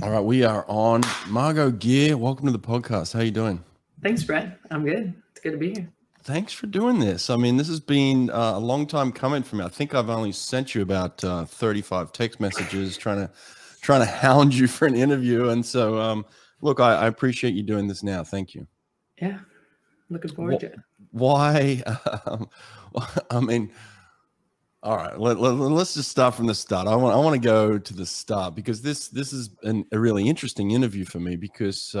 All right, we are on. Margo Geer, welcome to the podcast. How are you doing? Thanks, Brett. I'm good. It's good to be here. Thanks for doing this. I mean, this has been a long time coming for me. I think I've only sent you about 35 text messages trying to hound you for an interview. And so, look, I appreciate you doing this now. Thank you. Yeah, looking forward to it. Why? I mean, all right, let's just start from the start. I want to go to the start because this is a really interesting interview for me because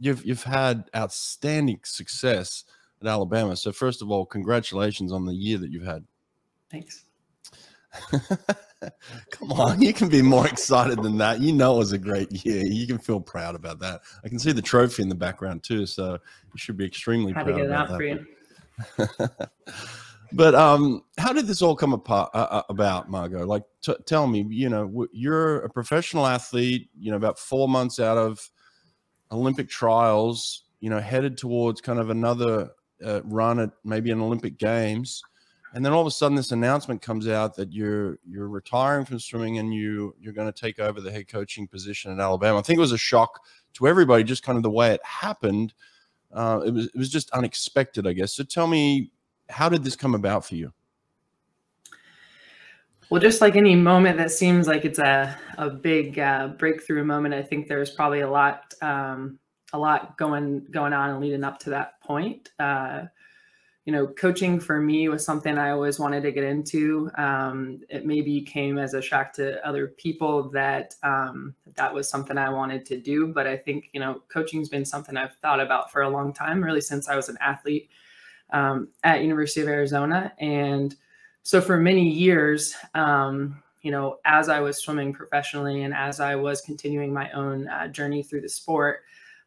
you've had outstanding success at Alabama. So first of all, congratulations on the year that you've had. Thanks. Come on, you can be more excited than that. You know, it was a great year. You can feel proud about that. I can see the trophy in the background too, so you should be extremely proud about that. Happy to get it out for you. But how did this all come about, Margo? Like, tell me, you know, you're a professional athlete, you know, about 4 months out of Olympic trials, you know, headed towards kind of another run at maybe an Olympic Games. And then all of a sudden this announcement comes out that you're retiring from swimming and you're going to take over the head coaching position at Alabama. I think it was a shock to everybody, just kind of the way it happened. It was just unexpected, I guess. So tell me, how did this come about for you? Well, just like any moment that seems like it's a big breakthrough moment, I think there's probably a lot going on and leading up to that point. You know, coaching for me was something I always wanted to get into. It maybe came as a shock to other people that that was something I wanted to do. But I think, you know, coaching's been something I've thought about for a long time, really since I was an athlete at University of Arizona. And so for many years, you know, as I was swimming professionally and as I was continuing my own journey through the sport,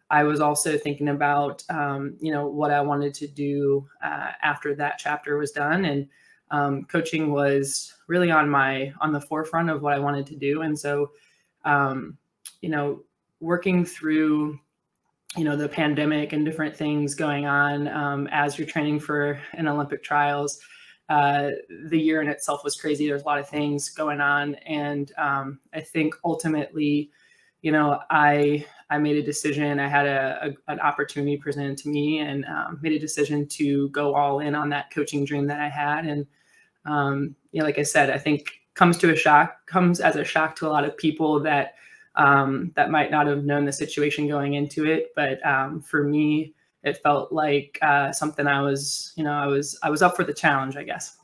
I was also thinking about, you know, what I wanted to do after that chapter was done. And coaching was really on the forefront of what I wanted to do. And so, you know, working through, you know, the pandemic and different things going on as you're training for an Olympic trials, the year in itself was crazy. There's a lot of things going on. And I think ultimately, you know, I made a decision. I had an opportunity presented to me and made a decision to go all in on that coaching dream that I had. And, you know, like I said, I think comes as a shock to a lot of people that that might not have known the situation going into it. But for me, it felt like something I was up for the challenge, I guess.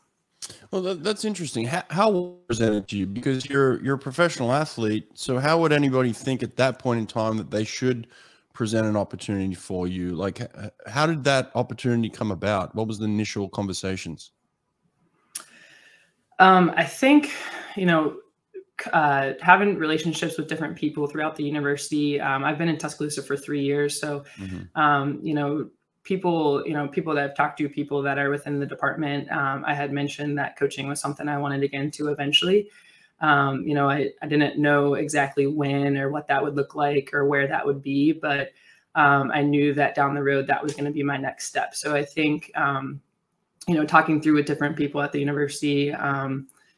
Well, that's interesting. How presented to you? Because you're a professional athlete, so how would anybody think at that point in time that they should present an opportunity for you? Like, how did that opportunity come about? What was the initial conversations? I think, you know, having relationships with different people throughout the university. I've been in Tuscaloosa for 3 years, so you know, people that I've talked to, people that are within the department, I had mentioned that coaching was something I wanted to get into eventually. You know, I didn't know exactly when or what that would look like or where that would be, but I knew that down the road that was going to be my next step. So I think, you know, talking through with different people at the university,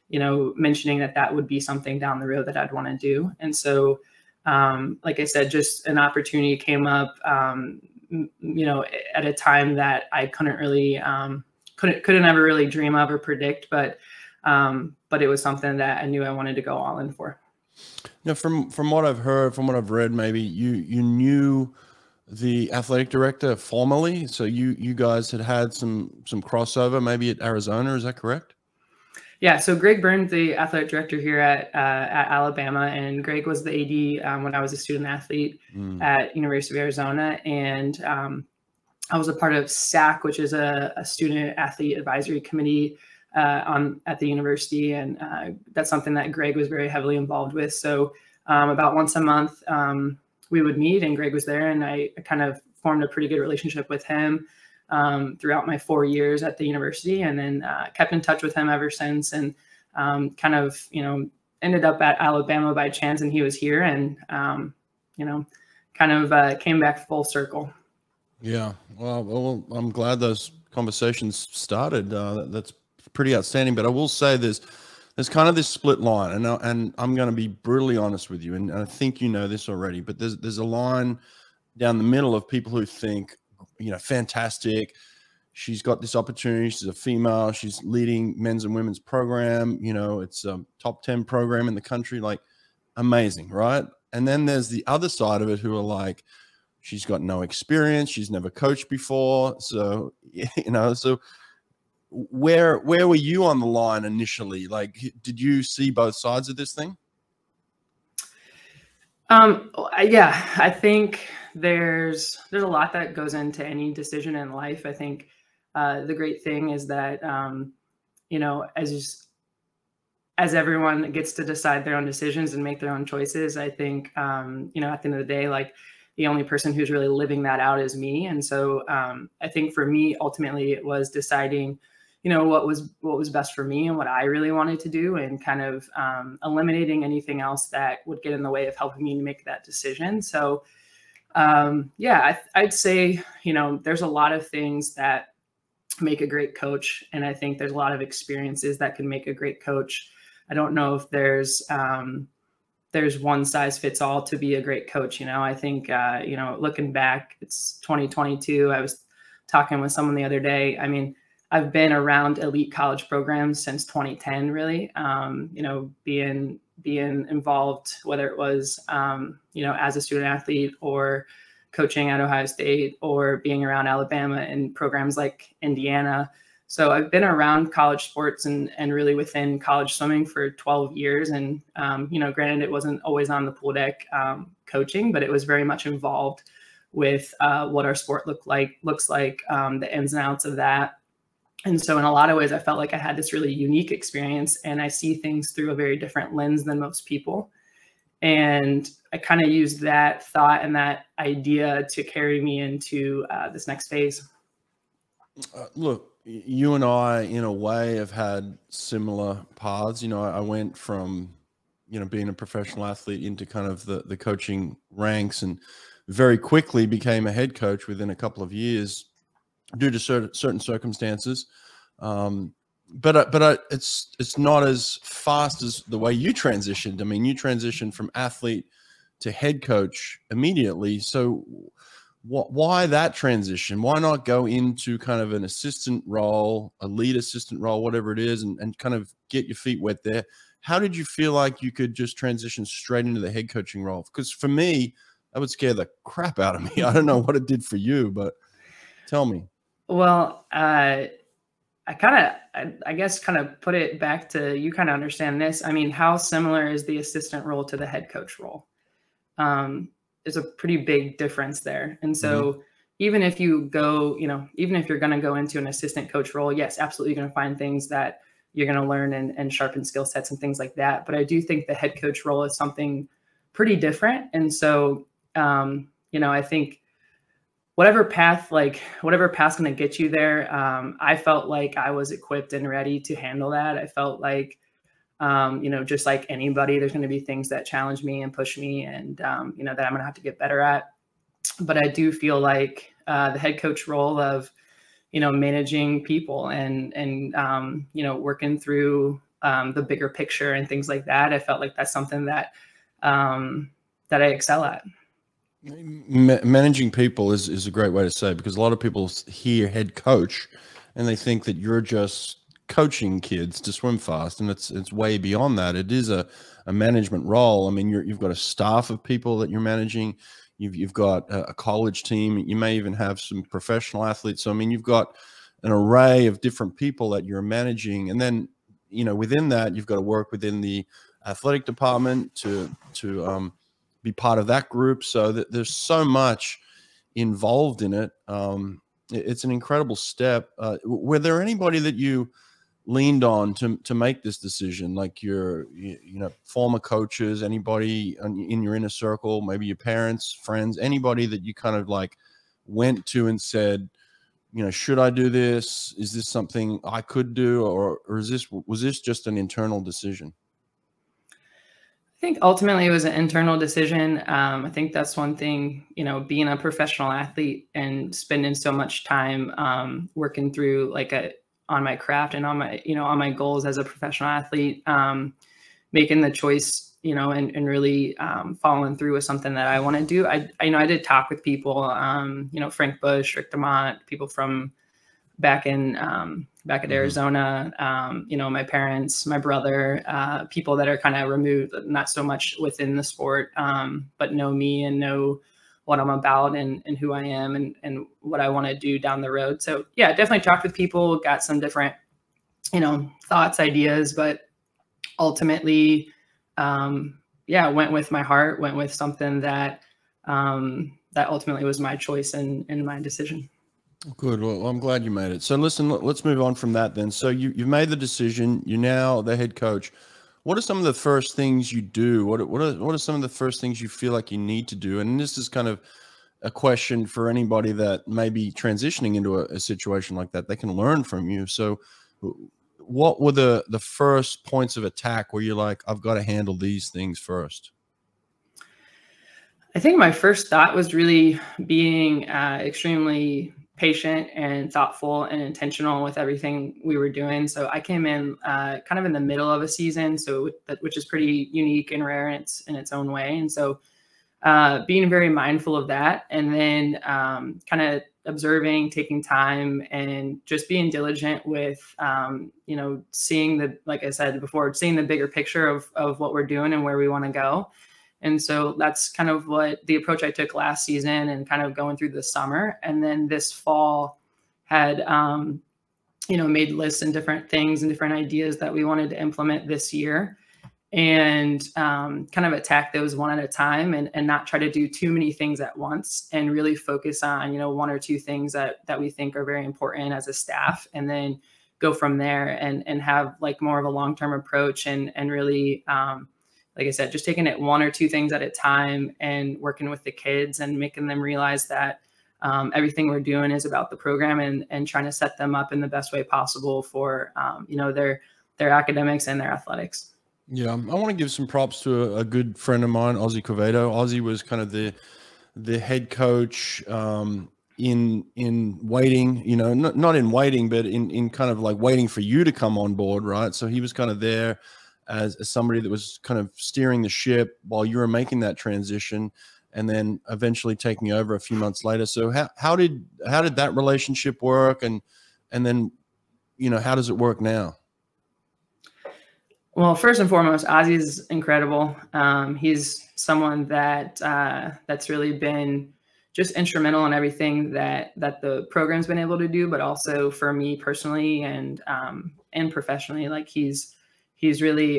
you know, mentioning that would be something down the road that I'd want to do. And so, like I said, just an opportunity came up, you know, at a time that I couldn't really, couldn't ever really dream of or predict, but it was something that I knew I wanted to go all in for. Now, from what I've heard, from what I've read, maybe you knew the athletic director formally. So you guys had some crossover maybe at Arizona, is that correct? Yeah. So Greg Byrne, the athletic director here at Alabama, and Greg was the AD when I was a student athlete at University of Arizona. And I was a part of SAC, which is a student athlete advisory committee at the university. And that's something that Greg was very heavily involved with. So about once a month we would meet, and Greg was there, and I kind of formed a pretty good relationship with him throughout my 4 years at the university, and then kept in touch with him ever since, and kind of, you know, ended up at Alabama by chance, and he was here, and you know, kind of came back full circle. Yeah, well, I'm glad those conversations started. That's pretty outstanding. But I will say, there's there's kind of this split line, and I'm going to be brutally honest with you, and I think you know this already, but there's a line down the middle of people who think, you know, fantastic, she's got this opportunity, she's a female, she's leading men's and women's program, you know, it's a top 10 program in the country, like, amazing, right? And then there's the other side of it who are like, she's got no experience, she's never coached before, so, you know, so where were you on the line initially? Like, did you see both sides of this thing? Yeah, I think there's a lot that goes into any decision in life. I think the great thing is that, you know, as everyone gets to decide their own decisions and make their own choices, I think, you know, at the end of the day, like, the only person who's really living that out is me. And so I think for me, ultimately, it was deciding, you know, what was best for me and what I really wanted to do, and kind of eliminating anything else that would get in the way of helping me to make that decision. So yeah, I'd say, you know, there's a lot of things that make a great coach, and I think there's a lot of experiences that can make a great coach. I don't know if there's one size fits all to be a great coach. You know, I think, you know, looking back, it's 2022. I was talking with someone the other day. I mean, I've been around elite college programs since 2010, really, you know, being involved, whether it was, you know, as a student athlete or coaching at Ohio State or being around Alabama and programs like Indiana. So I've been around college sports and really within college swimming for 12 years. And, you know, granted, it wasn't always on the pool deck coaching, but it was very much involved with what our sport looks like, the ins and outs of that. And so in a lot of ways, I felt like I had this really unique experience, and I see things through a very different lens than most people. And I kind of used that thought and that idea to carry me into this next phase. Look, you and I, in a way, have had similar paths. You know, I went from, you know, being a professional athlete into kind of the coaching ranks, and very quickly became a head coach within a couple of years, due to certain circumstances, but it's not as fast as the way you transitioned. I mean, you transitioned from athlete to head coach immediately. So, why that transition? Why not go into kind of an assistant role, a lead assistant role, whatever it is, and kind of get your feet wet there? How did you feel like you could just transition straight into the head coaching role? Because for me, that would scare the crap out of me. I don't know what it did for you, but tell me. Well, I guess put it back to, you kind of understand this. I mean, how similar is the assistant role to the head coach role? There's a pretty big difference there. And so even if you go, you know, even if you're going to go into an assistant coach role, yes, absolutely, you're going to find things that you're going to learn and sharpen skill sets and things like that. But I do think the head coach role is something pretty different. And so, you know, I think whatever path's going to get you there, I felt like I was equipped and ready to handle that. I felt like, you know, just like anybody, there's going to be things that challenge me and push me and, you know, that I'm going to have to get better at. But I do feel like the head coach role of, you know, managing people and you know, working through the bigger picture and things like that, I felt like that's something that that I excel at. Managing people is a great way to say it, because a lot of people hear head coach and they think that you're just coaching kids to swim fast, and it's way beyond that. It is a management role. I mean, you've got a staff of people that you're managing. You've got a college team. You may even have some professional athletes. So, I mean, you've got an array of different people that you're managing. And then, you know, within that, you've got to work within the athletic department to be part of that group. So that there's so much involved in it. It's an incredible step. Were there anybody that you leaned on to make this decision? Like you know, former coaches, anybody in your inner circle, maybe your parents, friends, anybody that you kind of like went to and said, you know, should I do this? Is this something I could do? Or was this just an internal decision? I think ultimately it was an internal decision. I think that's one thing, you know, being a professional athlete and spending so much time working through like a on my craft and on my, on my goals as a professional athlete, making the choice, and really following through with something that I want to do. I did talk with people, Frank Bush, Rick DeMont, people from back in, back at Arizona, my parents, my brother, people that are kind of removed, not so much within the sport, but know me and know what I'm about and who I am and what I want to do down the road. So yeah, definitely talked with people, got some different, thoughts, ideas, but ultimately, yeah, went with my heart, went with something that, that ultimately was my choice and my decision. Good. Well, I'm glad you made it. So listen, let's move on from that then. So you've made the decision. You're now the head coach. What are some of the first things you do? What are some of the first things you feel like you need to do? And this is kind of a question for anybody that may be transitioning into a situation like that. They can learn from you. So what were the first points of attack where you're like, I've got to handle these things first? I think my first thought was really being extremely patient and thoughtful and intentional with everything we were doing. So I came in kind of in the middle of a season, so which is pretty unique and rare in its own way. And so being very mindful of that, and then kind of observing, taking time, and just being diligent with, seeing the, like I said before, seeing the bigger picture of what we're doing and where we want to go. And so that's kind of what the approach I took last season and kind of going through the summer. And then this fall had, made lists and different things and different ideas that we wanted to implement this year, and kind of attack those one at a time and not try to do too many things at once, and really focus on, one or two things that we think are very important as a staff, and then go from there and have like more of a long-term approach and really, like I said, just taking it one or two things at a time and working with the kids and making them realize that everything we're doing is about the program and trying to set them up in the best way possible for, their academics and their athletics. Yeah. I want to give some props to a good friend of mine, Ozzie Quevedo. Ozzie was kind of the head coach in waiting, not in waiting, but in kind of like waiting for you to come on board. Right. So he was kind of there as somebody that was kind of steering the ship while you were making that transition, and then eventually taking over a few months later. So how did that relationship work? And then, how does it work now? Well, first and foremost, Ozzie is incredible. He's someone that, that's really been just instrumental in everything that the program's been able to do, but also for me personally and professionally. Like he's really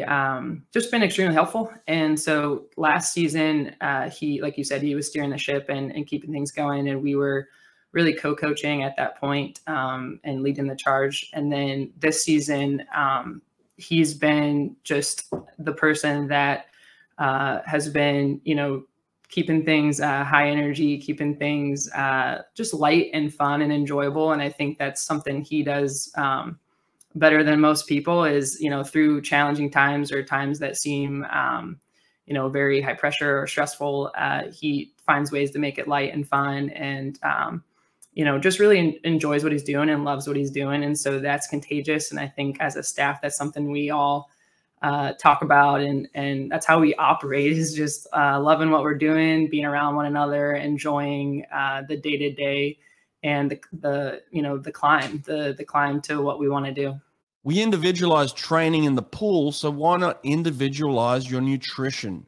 just been extremely helpful. And so last season, he, like you said, he was steering the ship and keeping things going. And we were really co-coaching at that point, and leading the charge. And then this season, he's been just the person that has been, keeping things high energy, keeping things just light and fun and enjoyable. And I think that's something he does better than most people is, through challenging times or times that seem, very high pressure or stressful, he finds ways to make it light and fun and, just really enjoys what he's doing and loves what he's doing. And so that's contagious. And I think as a staff, that's something we all talk about, and that's how we operate, is just loving what we're doing, being around one another, enjoying the day-to-day and the climb, the climb to what we want to do. We individualize training in the pool, so why not individualize your nutrition?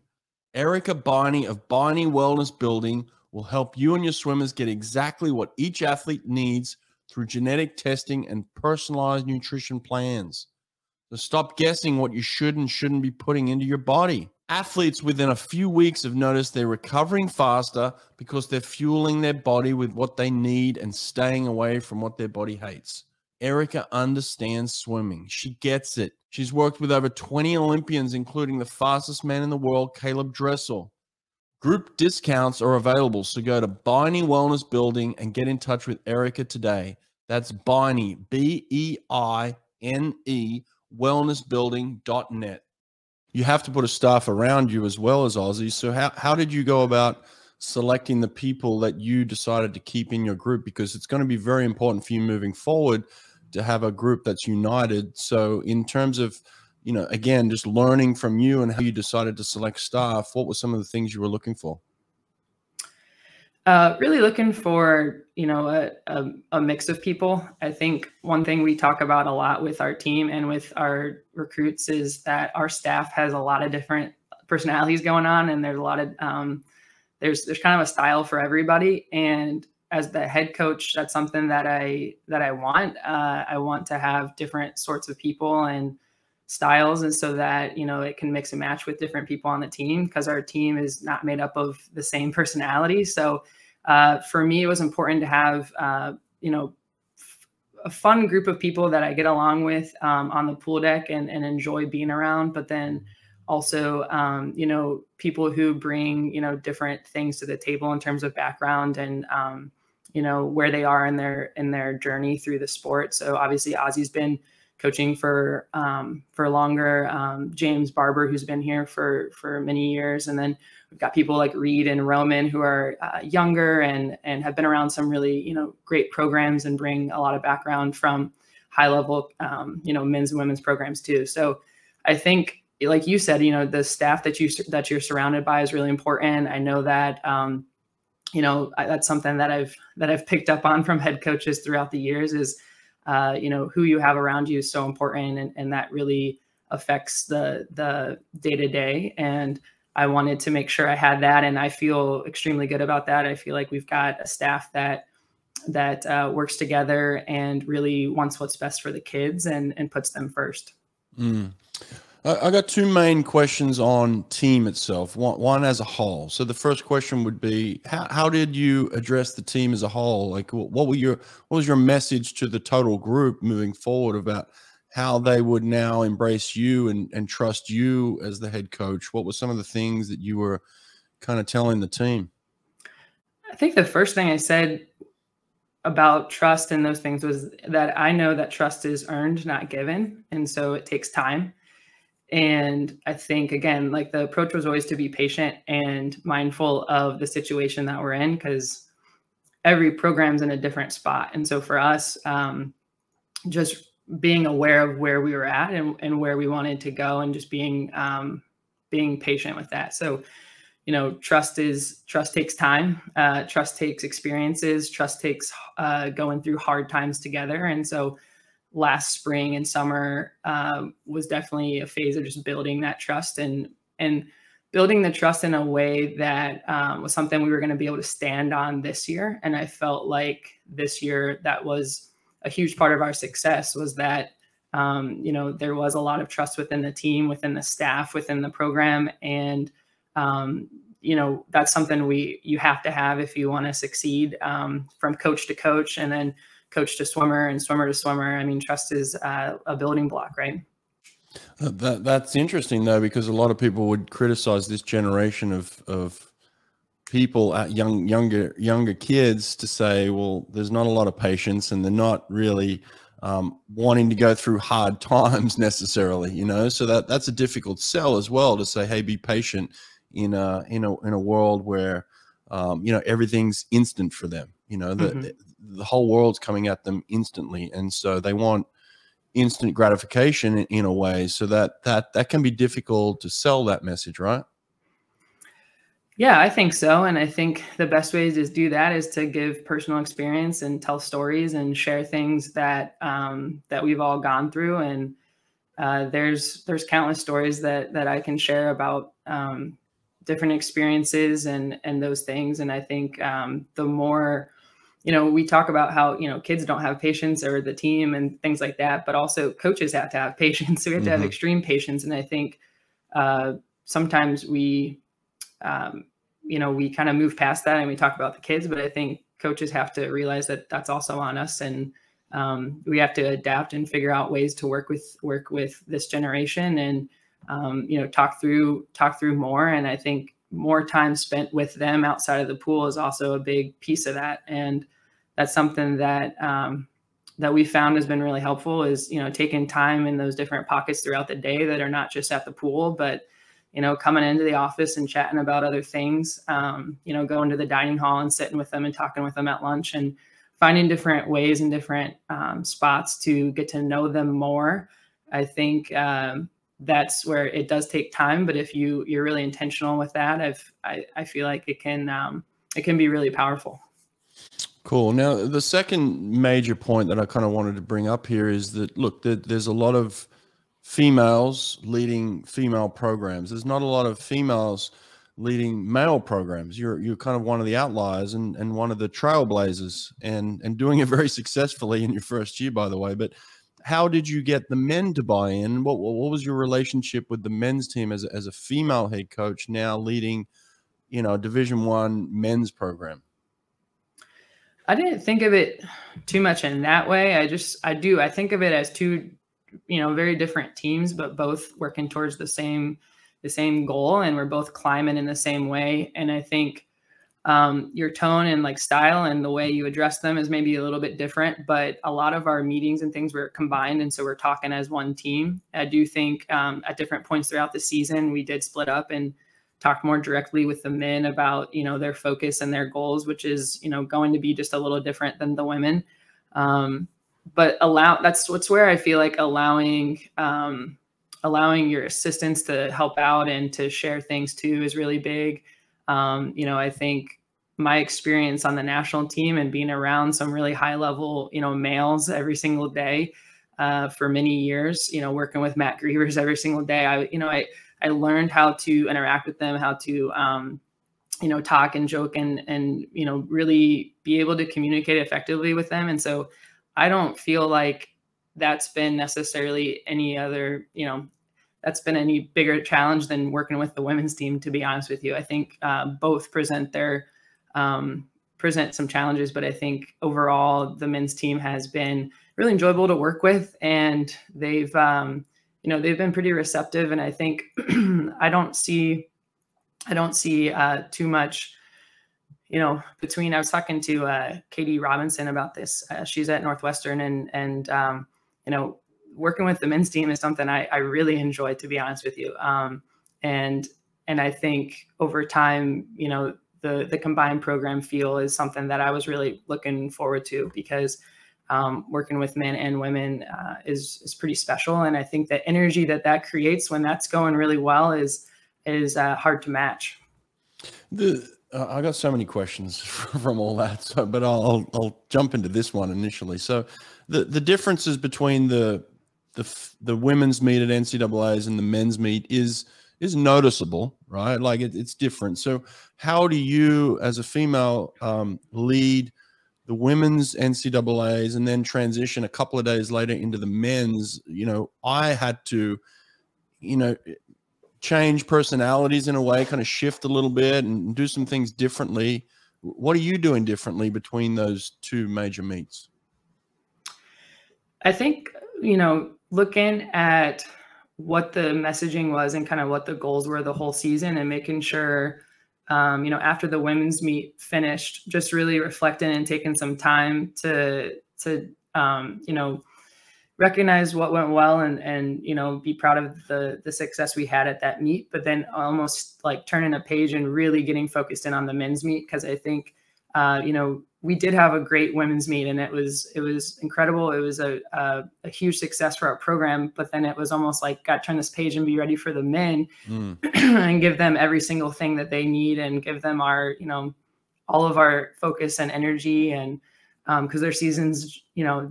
Erica Beine of Beine Wellness Building will help you and your swimmers get exactly what each athlete needs through genetic testing and personalized nutrition plans. So stop guessing what you should and shouldn't be putting into your body. Athletes within a few weeks have noticed they're recovering faster because they're fueling their body with what they need and staying away from what their body hates. Erica understands swimming. She gets it. She's worked with over 20 Olympians, including the fastest man in the world, Caleb Dressel. Group discounts are available, so go to Beine Wellness Building and get in touch with Erica today. That's Beine, B-E-I-N-E, wellnessbuilding.net. You have to put a staff around you as well as Ozzie. So how did you go about selecting the people that you decided to keep in your group? Because it's going to be very important for you moving forward to have a group that's united. So in terms of, you know, again, just learning from you and how you decided to select staff, what were some of the things you were looking for? Really looking for, you know, a mix of people. I think one thing we talk about a lot with our team and with our recruits is that our staff has a lot of different personalities going on, and there's a lot of there's kind of a style for everybody. And as the head coach, that's something that I want. I want to have different sorts of people and styles, and so that, you know, it can mix and match with different people on the team, because our team is not made up of the same personality. So for me, it was important to have, you know, a fun group of people that I get along with on the pool deck and enjoy being around. But then also, you know, people who bring, you know, different things to the table in terms of background and, you know, where they are in their journey through the sport. So obviously Ozzie's been coaching for longer, James Barber, who's been here for many years. And then we've got people like Reed and Roman who are younger and have been around some really, you know, great programs and bring a lot of background from high level, you know, men's and women's programs too. So I think, like you said, you know, the staff that you're surrounded by is really important. I know that, you know, that's something that I've picked up on from head coaches throughout the years is, you know, who you have around you is so important, and that really affects the day to day. And I wanted to make sure I had that, and I feel extremely good about that. I feel like we've got a staff that works together and really wants what's best for the kids and puts them first. Mm. I got two main questions on team itself, one as a whole. So the first question would be, how did you address the team as a whole? Like, what was your message to the total group moving forward about how they would now embrace you and trust you as the head coach? What were some of the things that you were kind of telling the team? I think the first thing I said about trust and those things was that I know that trust is earned, not given. And so it takes time. And I think, again, like the approach was always to be patient and mindful of the situation that we're in, because every program's in a different spot. And so for us, just being aware of where we were at and where we wanted to go, and just being patient with that. So, you know, trust takes time, trust takes experiences, trust takes going through hard times together. And so last spring and summer was definitely a phase of just building that trust and building the trust in a way that was something we were going to be able to stand on this year. And I felt like this year that was a huge part of our success, was that, you know, there was a lot of trust within the team, within the staff, within the program. And, you know, that's something you have to have if you want to succeed, from coach to coach, and then coach to swimmer and swimmer to swimmer. I mean, trust is a building block, right? That's interesting though, because a lot of people would criticize this generation of people, younger kids, to say, well, there's not a lot of patience and they're not really wanting to go through hard times necessarily, you know? So that's a difficult sell as well, to say, hey, be patient in a world where, you know, everything's instant for them. You know, the whole world's coming at them instantly. And so they want instant gratification in a way. So that can be difficult to sell that message, right? Yeah, I think so. And I think the best way to do that is to give personal experience and tell stories and share things that, that we've all gone through. And, there's countless stories that I can share about, different experiences and those things. And I think, the more, you know, we talk about how, you know, kids don't have patience, or the team and things like that, but also coaches have to have patience. So we have to have extreme patience. And I think, sometimes we, you know, we kind of move past that and we talk about the kids, but I think coaches have to realize that that's also on us. And, we have to adapt and figure out ways to work with this generation and, you know, talk through more. And I think more time spent with them outside of the pool is also a big piece of that. And that's something that, that we found has been really helpful, is, you know, taking time in those different pockets throughout the day that are not just at the pool, but, you know, coming into the office and chatting about other things, you know, going to the dining hall and sitting with them and talking with them at lunch. And finding different ways and different spots to get to know them more. I think that's where it does take time, but if you're really intentional with that, I feel like it can be really powerful. Cool. Now, the second major point that I kind of wanted to bring up here is that, look, there's a lot of females leading female programs. There's not a lot of females leading male programs. You're kind of one of the outliers and one of the trailblazers, and doing it very successfully in your first year, by the way. But how did you get the men to buy in? What was your relationship with the men's team as a female head coach now leading, you know, Division I men's program? I didn't think of it too much in that way. I think of it as two, you know, very different teams, but both working towards the same goal, and we're both climbing in the same way. And I think your tone and like style and the way you address them is maybe a little bit different, but a lot of our meetings and things were combined. And so we're talking as one team. I do think at different points throughout the season, we did split up and talk more directly with the men about, you know, their focus and their goals, which is, you know, going to be just a little different than the women. But that's what's where I feel like allowing your assistants to help out and to share things too is really big. You know, I think my experience on the national team and being around some really high level, you know, males every single day for many years, you know, working with Matt Grevers every single day, I learned how to interact with them, how to, you know, talk and joke and, you know, really be able to communicate effectively with them. And so I don't feel like that's been necessarily any other, you know, that's been any bigger challenge than working with the women's team, to be honest with you. I think both present their, present some challenges, but I think overall the men's team has been really enjoyable to work with, and they've, you know, they've been pretty receptive. And I think I don't see too much, you know, between, I was talking to Katie Robinson about this. She's at Northwestern, and you know, working with the men's team is something I really enjoy, to be honest with you. And I think over time, you know, the combined program feel is something that I was really looking forward to, because working with men and women is pretty special. And I think the energy that creates when that's going really well is hard to match. I got so many questions from all that, so, but I'll jump into this one initially. So the differences between the women's meet at NCAAs and the men's meet is noticeable, right? Like it's different. So how do you as a female lead the women's NCAAs and then transition a couple of days later into the men's? You know, I had to, you know, change personalities in a way, kind of shift a little bit and do some things differently. What are you doing differently between those two major meets? I think, you know, looking at what the messaging was and kind of what the goals were the whole season, and making sure, you know, after the women's meet finished, just really reflecting and taking some time to you know, recognize what went well and, you know, be proud of the success we had at that meet, but then almost like turning a page and really getting focused in on the men's meet. 'Cause I think, you know, we did have a great women's meet, and it was incredible. It was a huge success for our program, but then it was almost like, got to turn this page and be ready for the men and give them every single thing that they need, and give them our, you know, all of our focus and energy. And, 'cause their seasons, you know,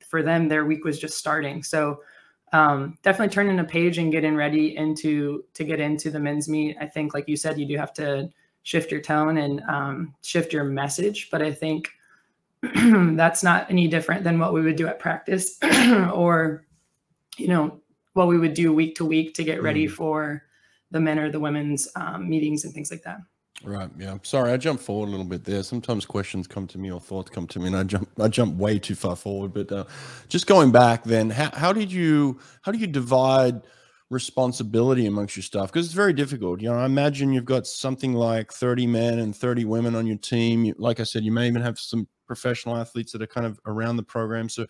for them, their week was just starting. So, definitely turning a page and getting ready to get into the men's meet. I think, like you said, you do have to shift your tone and shift your message. But I think that's not any different than what we would do at practice or, you know, what we would do week to week to get ready for the men or the women's meetings and things like that. Right. Yeah. I'm sorry, I jumped forward a little bit there. Sometimes questions come to me or thoughts come to me, and I jump way too far forward. But just going back then, how do you divide responsibility amongst your staff? Because it's very difficult. You know, I imagine you've got something like 30 men and 30 women on your team. Like I said, you may even have some professional athletes that are kind of around the program. So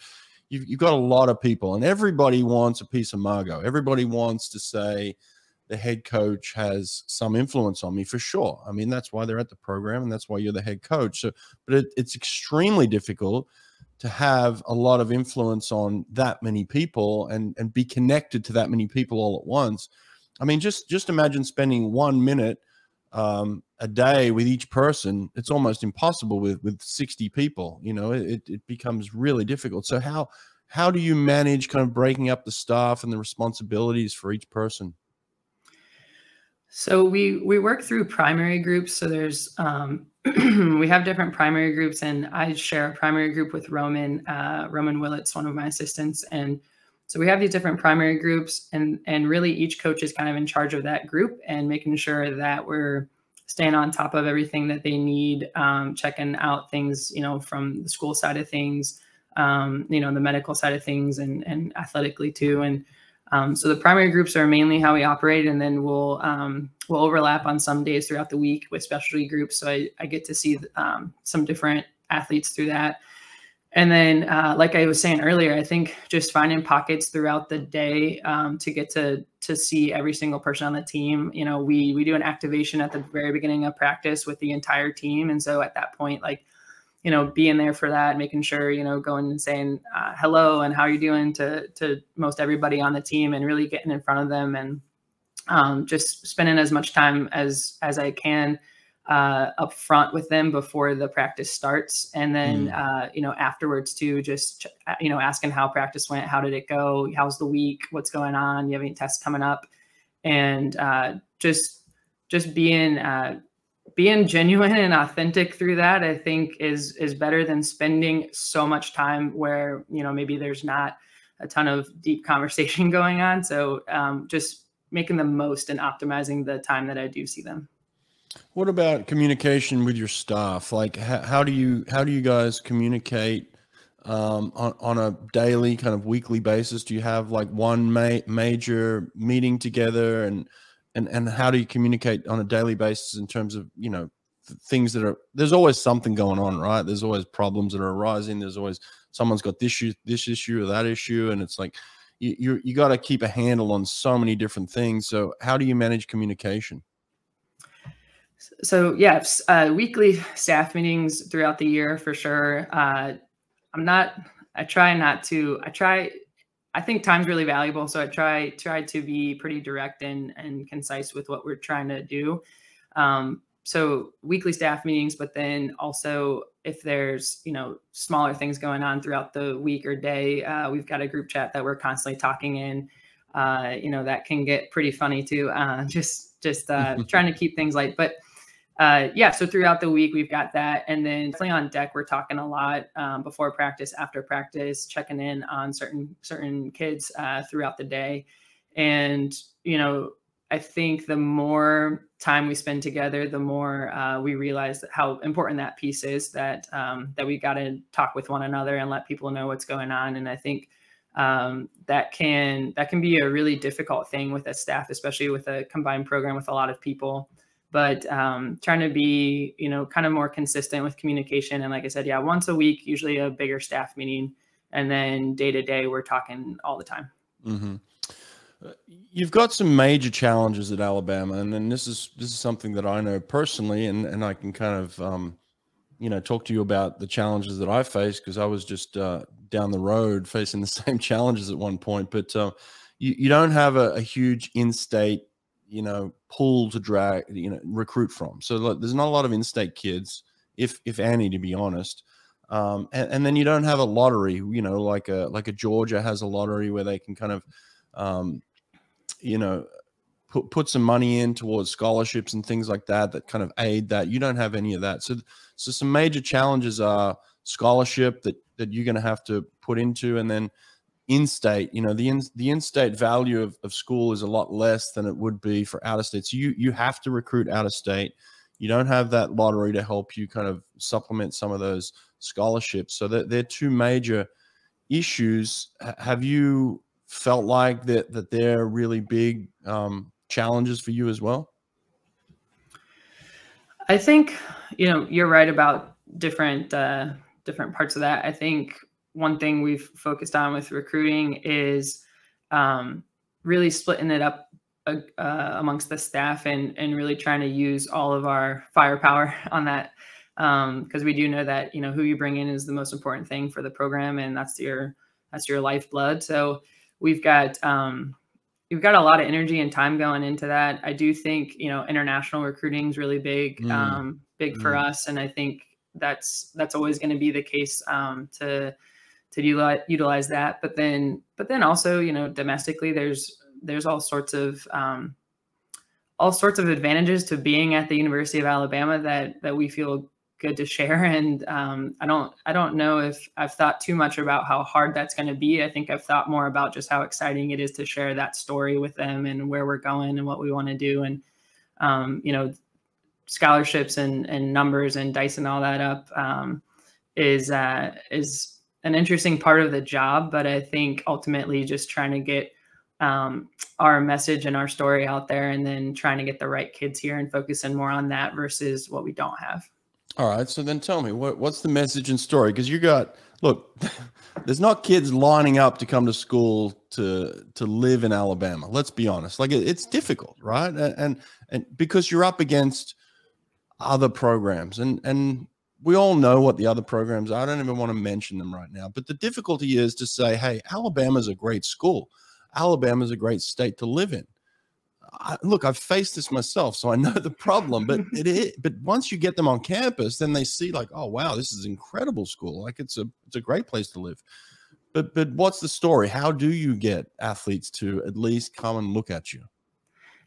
you've got a lot of people, and everybody wants a piece of Margo. Everybody wants to say the head coach has some influence on me for sure. I mean, that's why they're at the program and that's why you're the head coach. So, but it's extremely difficult to have a lot of influence on that many people and be connected to that many people all at once. I mean, just imagine spending 1 minute a day with each person. It's almost impossible with 60 people, you know, it becomes really difficult. So how do you manage kind of breaking up the staff and the responsibilities for each person? So we work through primary groups. So there's, we have different primary groups, and I share a primary group with Roman. Roman Willett's one of my assistants. And so we have these different primary groups, and really each coach is kind of in charge of that group and making sure that we're staying on top of everything that they need, checking out things, you know, from the school side of things, you know, the medical side of things, and athletically too. And so the primary groups are mainly how we operate, and then we'll overlap on some days throughout the week with specialty groups. So I get to see some different athletes through that. And then, like I was saying earlier, I think just finding pockets throughout the day to get to see every single person on the team. You know, we do an activation at the very beginning of practice with the entire team. And so at that point, like, you know, being there for that, making sure, you know, going and saying hello and how you're doing to most everybody on the team, and really getting in front of them, and just spending as much time as I can up front with them before the practice starts. And then, you know, afterwards too, just, you know, asking how practice went, how did it go? How's the week? What's going on? You have any tests coming up? And just being genuine and authentic through that, I think is better than spending so much time where, you know, maybe there's not a ton of deep conversation going on. So just making the most and optimizing the time that I do see them. What about communication with your staff? Like, how do you guys communicate on a daily, kind of weekly basis? Do you have like one major meeting together, and how do you communicate on a daily basis in terms of, you know, things that are, there's always something going on, right? There's always problems that are arising. There's always someone's got this issue or that issue. And it's like, you got to keep a handle on so many different things. So how do you manage communication? So yeah, weekly staff meetings throughout the year for sure. I think time's really valuable. So I try to be pretty direct and concise with what we're trying to do. So weekly staff meetings, but then also if there's, you know, smaller things going on throughout the week or day, we've got a group chat that we're constantly talking in, you know, that can get pretty funny too. Just trying to keep things light, but yeah, so throughout the week, we've got that. And then definitely on deck, we're talking a lot before practice, after practice, checking in on certain kids throughout the day. And, you know, I think the more time we spend together, the more we realize how important that piece is, that that we got to talk with one another and let people know what's going on. And I think that can be a really difficult thing with a staff, especially with a combined program with a lot of people. But trying to be, you know, kind of more consistent with communication. And like I said, yeah, once a week, usually a bigger staff meeting. And then day to day, we're talking all the time. Mm-hmm. You've got some major challenges at Alabama. And this is something that I know personally. And I can kind of, you know, talk to you about the challenges that I faced, because I was just down the road facing the same challenges at one point. But you don't have a huge in-state, you know, pool to drag, you know, recruit from. So look, there's not a lot of in-state kids, if any, to be honest. And then you don't have a lottery, you know, like a Georgia has a lottery where they can kind of, you know, put some money in towards scholarships and things like that, that kind of aid that. You don't have any of that. So some major challenges are scholarship that you're going to have to put into, and then in-state, you know, the in-state value of school is a lot less than it would be for out-of-state. So you have to recruit out-of-state. You don't have that lottery to help you kind of supplement some of those scholarships. So they're two major issues. Have you felt like that they're really big challenges for you as well? I think, you know, you're right about different parts of that. I think one thing we've focused on with recruiting is really splitting it up amongst the staff and really trying to use all of our firepower on that. Because we do know that, you know, who you bring in is the most important thing for the program, and that's your lifeblood. So we've got a lot of energy and time going into that. I do think, you know, international recruiting is really big, big for us. And I think that's always going to be the case, to utilize that. But then also, you know, domestically, there's all sorts of advantages to being at the University of Alabama that we feel good to share. And I don't know if I've thought too much about how hard that's going to be. I think I've thought more about just how exciting it is to share that story with them and where we're going and what we want to do. And, you know, scholarships and numbers and dicing all that up is an interesting part of the job. But I think ultimately just trying to get our message and our story out there, and then trying to get the right kids here and focusing more on that versus what we don't have. All right. So then tell me, what's the message and story? Because you got, look, there's not kids lining up to come to school to live in Alabama. Let's be honest. Like it's difficult, right? And because you're up against other programs, and we all know what the other programs are. I don't even want to mention them right now, but the difficulty is to say, hey, Alabama's a great school. Alabama's a great state to live in. Look, I've faced this myself, so I know the problem, but but once you get them on campus, then they see like, oh wow, this is an incredible school. Like it's a great place to live. But what's the story? How do you get athletes to at least come and look at you?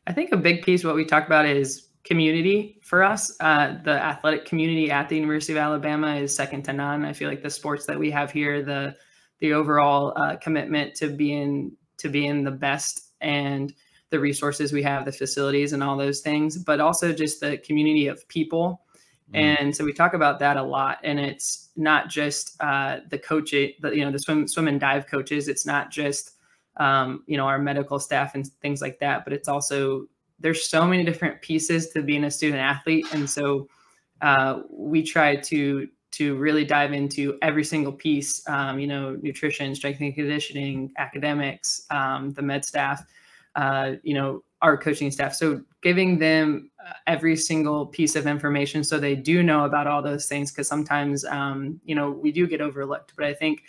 I think a big piece of what we talk about is community for us. The athletic community at the University of Alabama is second to none. I feel like the sports that we have here, the overall commitment to being the best and the resources we have, the facilities and all those things, but also just the community of people. And so we talk about that a lot, and it's not just the coach, you know, the swim and dive coaches. It's not just, you know, our medical staff and things like that, but it's also, there's so many different pieces to being a student athlete. And so we try to really dive into every single piece, you know, nutrition, strength and conditioning, academics, the med staff, you know, our coaching staff. So giving them every single piece of information so they do know about all those things, because sometimes, you know, we do get overlooked. But I think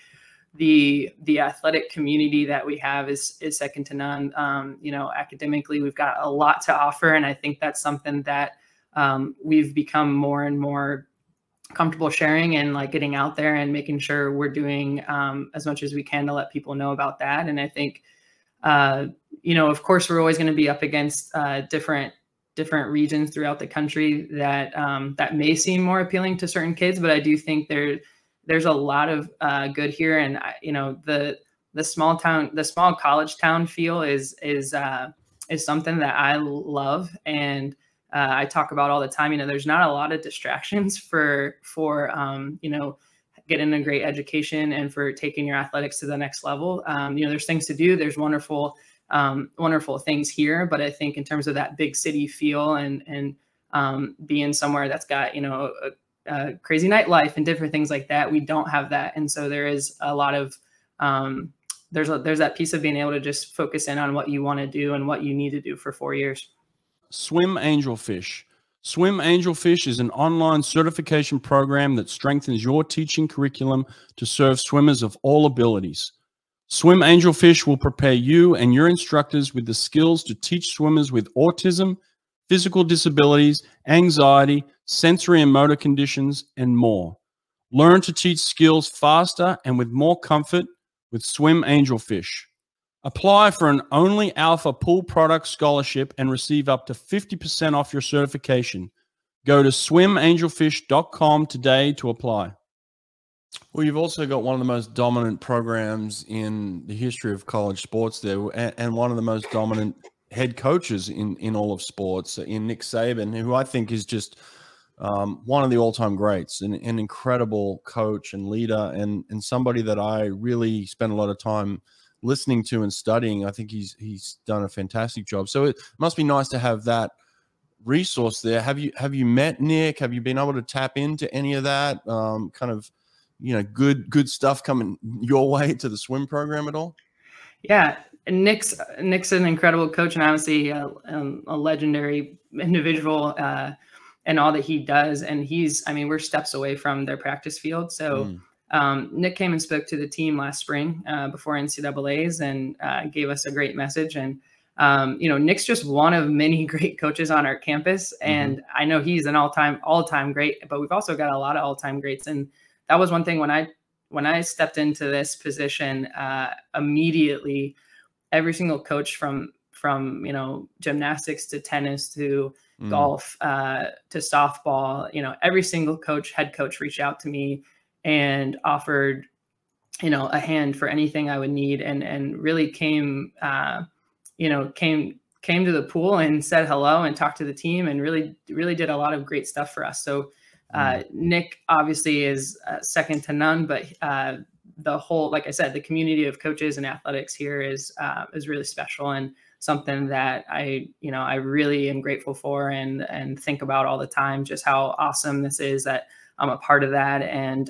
the athletic community that we have is second to none. You know, academically, we've got a lot to offer. And I think that's something that we've become more and more comfortable sharing and like getting out there and making sure we're doing as much as we can to let people know about that. And I think, you know, of course, we're always going to be up against different regions throughout the country that that may seem more appealing to certain kids. But I do think there's a lot of good here. And, you know, the small college town feel is something that I love. And I talk about all the time, you know, there's not a lot of distractions for you know, getting a great education and for taking your athletics to the next level. You know, there's things to do. There's wonderful things here. But I think in terms of that big city feel and being somewhere that's got, you know, a crazy nightlife and different things like that, we don't have that. And so there is a lot of there's that piece of being able to just focus in on what you want to do and what you need to do for 4 years. Swim Angelfish. Swim Angelfish is an online certification program that strengthens your teaching curriculum to serve swimmers of all abilities. Swim Angelfish will prepare you and your instructors with the skills to teach swimmers with autism, physical disabilities, anxiety, sensory and motor conditions, and more. Learn to teach skills faster and with more comfort with Swim Angelfish. Apply for an Only Alpha Pool Product Scholarship and receive up to 50% off your certification. Go to swimangelfish.com today to apply. Well, you've also got one of the most dominant programs in the history of college sports there, and one of the most dominant head coaches in all of sports, in Nick Saban, who I think is just one of the all-time greats, an incredible coach and leader, and somebody that I really spent a lot of time listening to and studying. I think he's done a fantastic job. So it must be nice to have that resource there. Have you met Nick? Have you been able to tap into any of that kind of, you know, good stuff coming your way to the swim program at all? Yeah, Nick's an incredible coach, and obviously a legendary individual, and all that he does. And he's, I mean, we're steps away from their practice field. So Nick came and spoke to the team last spring before NCAAs, and gave us a great message. And, you know, Nick's just one of many great coaches on our campus. And I know he's an all-time great, but we've also got a lot of all-time greats. And that was one thing when I stepped into this position, immediately every single coach from, you know, gymnastics to tennis to golf, to softball, you know, every single head coach reached out to me and offered, you know, a hand for anything I would need, and really came, you know, came to the pool and said hello and talked to the team, and really did a lot of great stuff for us. So Nick obviously is second to none, but the whole, like I said, the community of coaches and athletics here is really special, and something that I really am grateful for and think about all the time, just how awesome this is that I'm a part of that. And,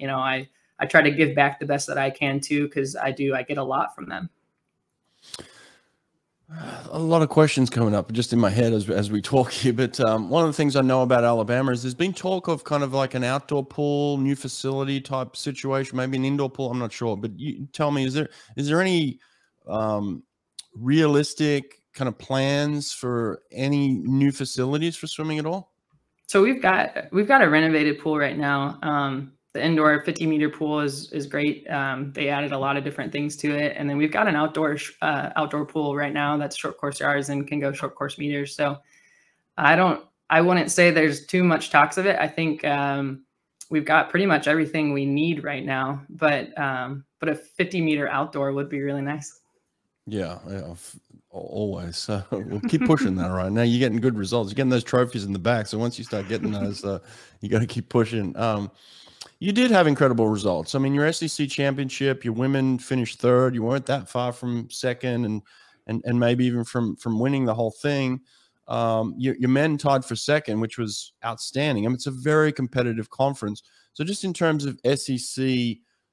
you know, I try to give back the best that I can too, because I get a lot from them. A lot of questions coming up just in my head as we talk here, but one of the things I know about Alabama is there's been talk of kind of like an outdoor pool, new facility type situation, maybe an indoor pool. I'm not sure, but you tell me, is there any realistic kind of plans for any new facilities for swimming at all? So we've got a renovated pool right now. The indoor 50-meter pool is great. They added a lot of different things to it, and then we've got an outdoor pool right now that's short course yards and can go short course meters. So I wouldn't say there's too much talks of it. I think we've got pretty much everything we need right now, but a 50-meter outdoor would be really nice. Yeah, always. So we'll keep pushing that. Right now, you're getting good results. You're getting those trophies in the back. So once you start getting those, you got to keep pushing. You did have incredible results. I mean, your SEC championship, your women finished third. You weren't that far from second, and maybe even from winning the whole thing. Your men tied for second, which was outstanding. I mean, it's a very competitive conference. So just in terms of SEC,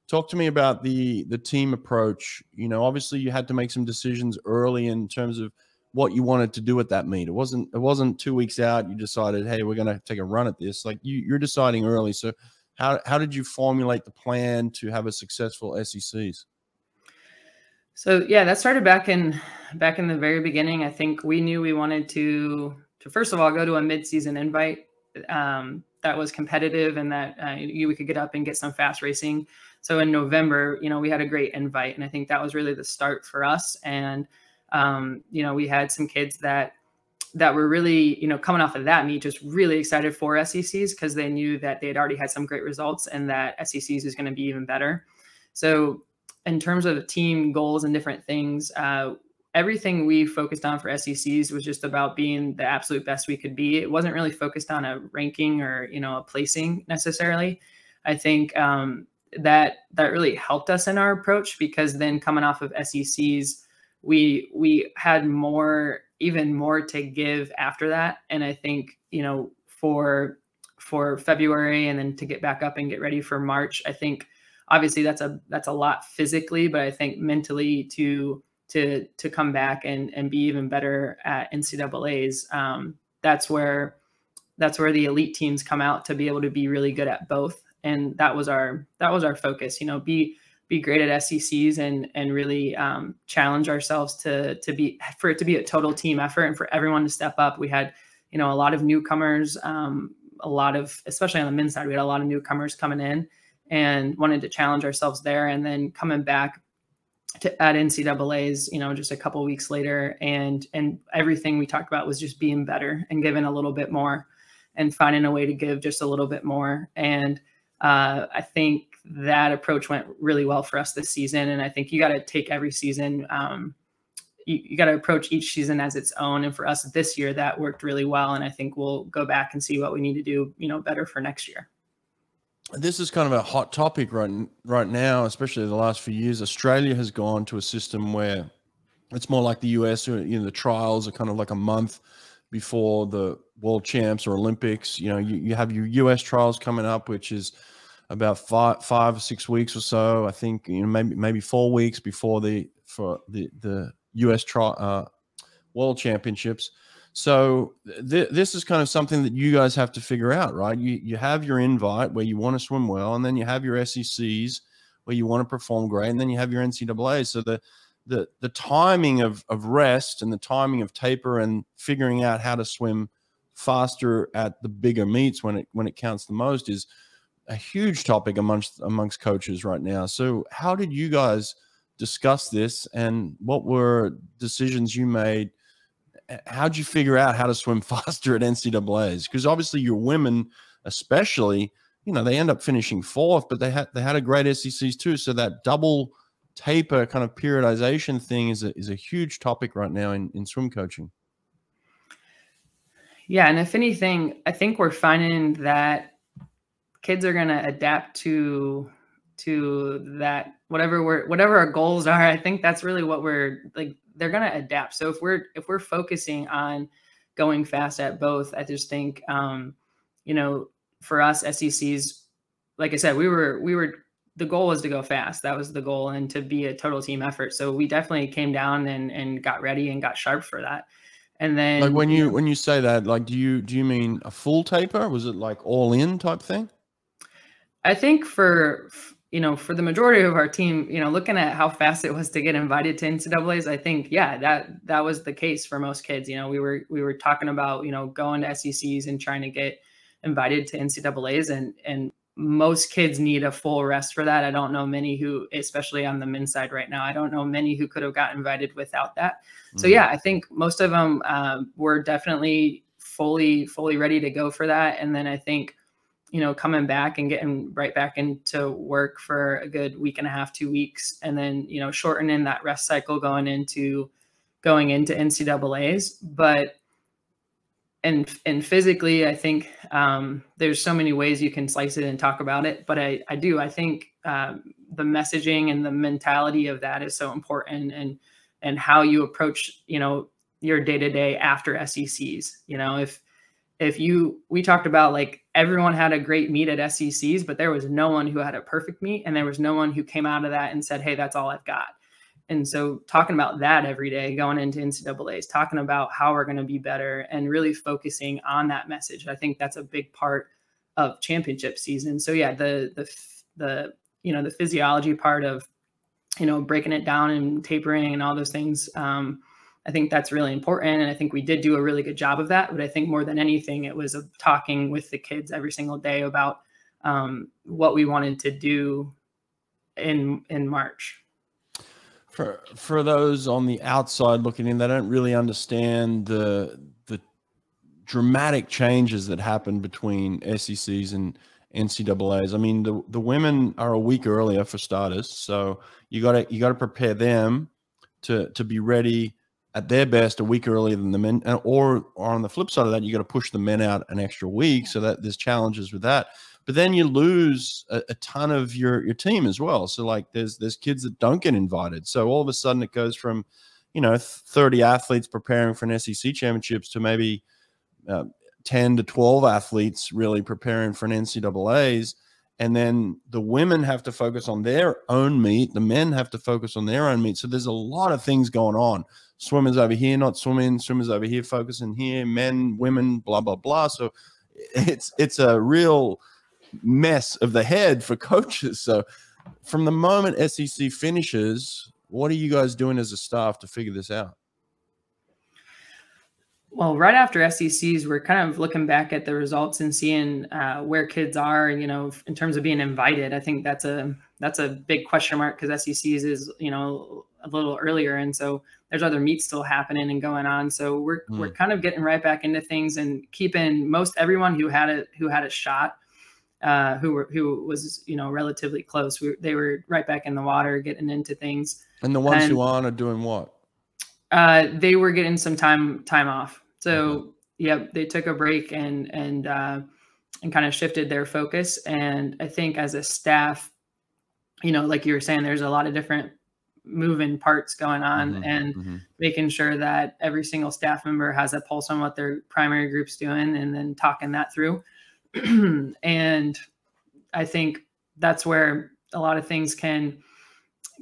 talk to me about the team approach. You know, obviously you had to make some decisions early in terms of what you wanted to do at that meet. It wasn't 2 weeks out you decided, hey, we're going to take a run at this. Like you're deciding early. So how did you formulate the plan to have a successful SECs? So yeah, that started back in the very beginning. I think we knew we wanted to first of all go to a midseason invite that was competitive and that we could get up and get some fast racing. So in November, you know, we had a great invite, and I think that was really the start for us. And, you know, we had some kids that were really, you know, coming off of that meet, just really excited for SECs because they knew that they had already had some great results and that SECs is going to be even better. So in terms of team goals and different things, everything we focused on for SECs was just about being the absolute best we could be. It wasn't really focused on a ranking or, you know, a placing necessarily. I think, that really helped us in our approach, because then coming off of SECs, we had even more to give after that. And I think, you know, for February and then to get back up and get ready for March, I think obviously that's a lot physically, but I think mentally to come back and be even better at NCAAs. That's where the elite teams come out to be able to be really good at both. And that was our focus, you know, be great at SECs and really challenge ourselves for it to be a total team effort and for everyone to step up. We had, you know, a lot of newcomers, especially on the men's side, we had a lot of newcomers coming in and wanted to challenge ourselves there. And then coming back at NCAAs, you know, just a couple of weeks later, and everything we talked about was just being better and giving a little bit more and finding a way to give just a little bit more. And I think that approach went really well for us this season. And I think you got to take every season. You got to approach each season as its own. And for us this year, that worked really well. And I think we'll go back and see what we need to do, you know, better for next year. This is kind of a hot topic right now, especially the last few years. Australia has gone to a system where it's more like the US, you know, the trials are kind of like a month before the world champs or Olympics. You know, you have your US trials coming up, which is about five or 6 weeks or so, I think, you know, maybe 4 weeks before the for the U.S. World Championships. So this is kind of something that you guys have to figure out, right? You have your invite where you want to swim well, and then you have your SECs where you want to perform great, and then you have your NCAA. So the timing of rest and the timing of taper and figuring out how to swim faster at the bigger meets when it counts the most is a huge topic amongst coaches right now. So how did you guys discuss this, and what were decisions you made? How'd you figure out how to swim faster at NCAAs? Because obviously your women, especially, you know, they end up finishing fourth, but they had a great SECs too. So that double taper kind of periodization thing is a huge topic right now in swim coaching. Yeah, and if anything, I think we're finding that kids are going to adapt to that, whatever our goals are. I think that's really what we're like. They're going to adapt. So if we're focusing on going fast at both, I just think, you know, for us SECs, like I said, we were, the goal was to go fast. That was the goal, and to be a total team effort. So we definitely came down and got ready and got sharp for that. And then like when you say that, like, do you mean a full taper? Was it like all in type thing? I think for the majority of our team, you know, looking at how fast it was to get invited to NCAAs, I think, yeah, that was the case for most kids. You know, we were talking about, you know, going to SECs and trying to get invited to NCAAs, and most kids need a full rest for that. I don't know many who, especially on the men's side right now, I don't know many who could have got invited without that. Mm-hmm. So yeah, I think most of them were definitely fully ready to go for that. And then I think, you know, coming back and getting right back into work for a good week and a half, 2 weeks, and then, you know, shortening that rest cycle going into NCAAs. But, and physically, I think there's so many ways you can slice it and talk about it. But I think the messaging and the mentality of that is so important, and how you approach, you know, your day-to-day after SECs. You know, we talked about, like, everyone had a great meet at SECs, but there was no one who had a perfect meet, and there was no one who came out of that and said, hey, that's all I've got. And so talking about that every day, going into NCAAs, talking about how we're going to be better and really focusing on that message. I think that's a big part of championship season. So yeah, the you know, the physiology part of, you know, breaking it down and tapering and all those things, I think that's really important. And I think we did do a really good job of that. But I think more than anything, it was talking with the kids every single day about what we wanted to do in March. For those on the outside looking in, they don't really understand the dramatic changes that happened between SECs and NCAAs. I mean, the women are a week earlier for starters. So you gotta prepare them to be ready at their best a week earlier than the men, or on the flip side of that, you got to push the men out an extra week. So that there's challenges with that, but then you lose a ton of your team as well. So like there's kids that don't get invited. So all of a sudden it goes from, you know, 30 athletes preparing for an SEC championships to maybe 10 to 12 athletes really preparing for an NCAAs. And then the women have to focus on their own meet. The men have to focus on their own meet. So there's a lot of things going on. Swimmers over here, not swimming. Swimmers over here, focusing here. Men, women, blah, blah, blah. So it's a real mess of the head for coaches. So from the moment SEC finishes, what are you guys doing as a staff to figure this out? Well, right after SECs, we're kind of looking back at the results and seeing where kids are, you know, in terms of being invited. I think that's a big question mark, because SECs is, you know, a little earlier. And so there's other meets still happening and going on. So we're kind of getting right back into things and keeping most everyone who had a shot, who was, you know, relatively close. They were right back in the water, getting into things. And the ones who aren't are doing what? They were getting some time off. So yeah, they took a break and kind of shifted their focus. And I think as a staff, you know, like you were saying, there's a lot of different moving parts going on, and making sure that every single staff member has a pulse on what their primary group's doing, and then talking that through. And I think that's where a lot of things can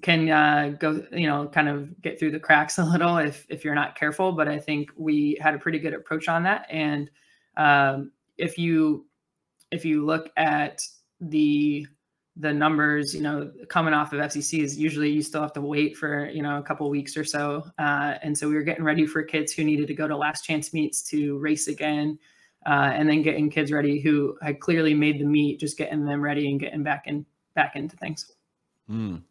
can go, you know, kind of get through the cracks a little if you're not careful. But I think we had a pretty good approach on that. And if you look at the numbers, you know, coming off of FCCs, usually you still have to wait for, you know, a couple of weeks or so. And so we were getting ready for kids who needed to go to last chance meets to race again, and then getting kids ready who had clearly made the meet, just getting them ready and getting back into things. Mm.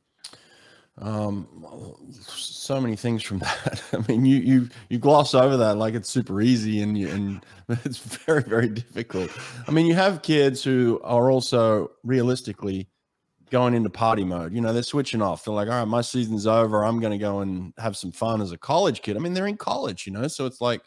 So many things from that. I mean, you gloss over that like it's super easy, and it's very, very difficult. I mean, you have kids who are also realistically going into party mode. You know, they're switching off. They're like, all right, my season's over. I'm going to go and have some fun as a college kid. I mean, they're in college, you know? So it's like,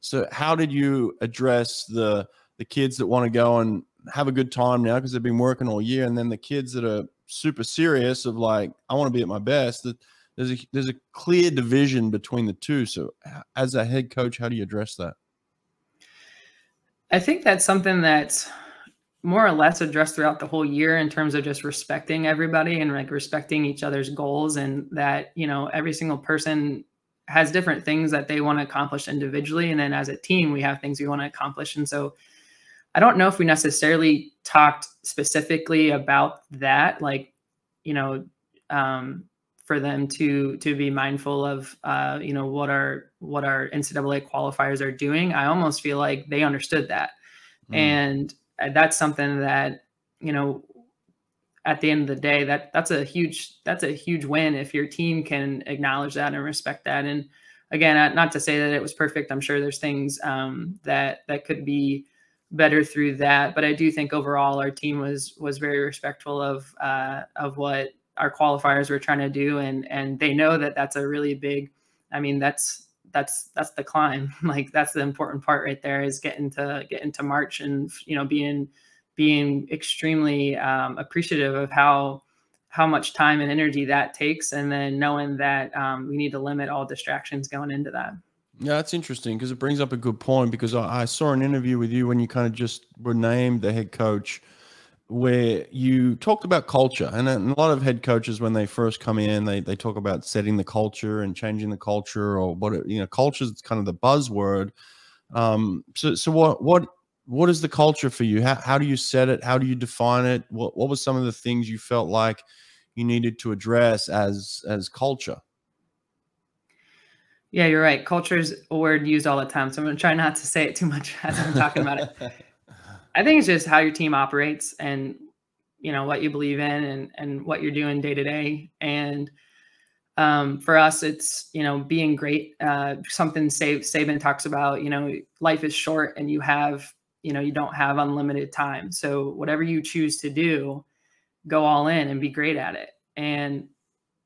so how did you address the kids that want to go and have a good time now because they've been working all year, and then the kids that are super serious of like, I want to be at my best? That there's a clear division between the two. So as a head coach, how do you address that? I think that's something that's more or less addressed throughout the whole year in terms of just respecting everybody and like respecting each other's goals, and that, you know, every single person has different things that they want to accomplish individually. And then as a team, we have things we want to accomplish. And so I don't know if we necessarily talked specifically about that, like, you know, for them to be mindful of, you know, what our NCAA qualifiers are doing. I almost feel like they understood that. Mm. And that's something that, you know, at the end of the day, that's a huge win if your team can acknowledge that and respect that. And again, not to say that it was perfect. I'm sure there's things that could be better through that, but I do think overall our team was very respectful of what our qualifiers were trying to do, and they know that that's a really big, I mean, that's the climb. Like, that's the important part right there, is getting to March and, you know, being extremely appreciative of how much time and energy that takes, and then knowing that we need to limit all distractions going into that. Yeah, that's interesting because it brings up a good point, because I saw an interview with you when you kind of just were named the head coach, where you talked about culture. And a lot of head coaches, when they first come in, they talk about setting the culture and changing the culture, or what it, you know, culture is kind of the buzzword. So what is the culture for you? How do you set it? How do you define it? What were some of the things you felt like you needed to address as culture? Yeah, you're right. Culture is a word used all the time, so I'm going to try not to say it too much as I'm talking about it. I think it's just how your team operates and, you know, what you believe in and what you're doing day to day. And for us, it's, you know, being great. Something Saban talks about, you know, life is short and you have, you know, you don't have unlimited time. So whatever you choose to do, go all in and be great at it. And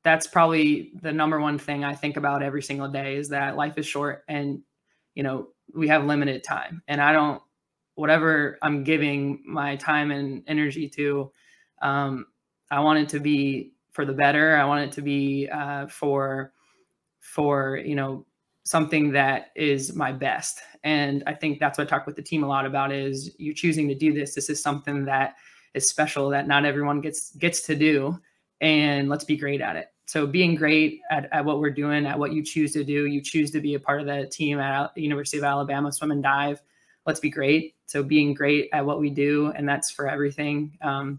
that's probably the number one thing I think about every single day, is that life is short and, you know, we have limited time, and I don't, whatever I'm giving my time and energy to, I want it to be for the better. I want it to be for, you know, something that is my best. And I think that's what I talk with the team a lot about, is you're choosing to do this. This is something that is special that not everyone gets to do, and let's be great at it. So being great at what we're doing, at what you choose to do. You choose to be a part of the team at the University of Alabama swim and dive. Let's be great. So being great at what we do, and that's for everything. And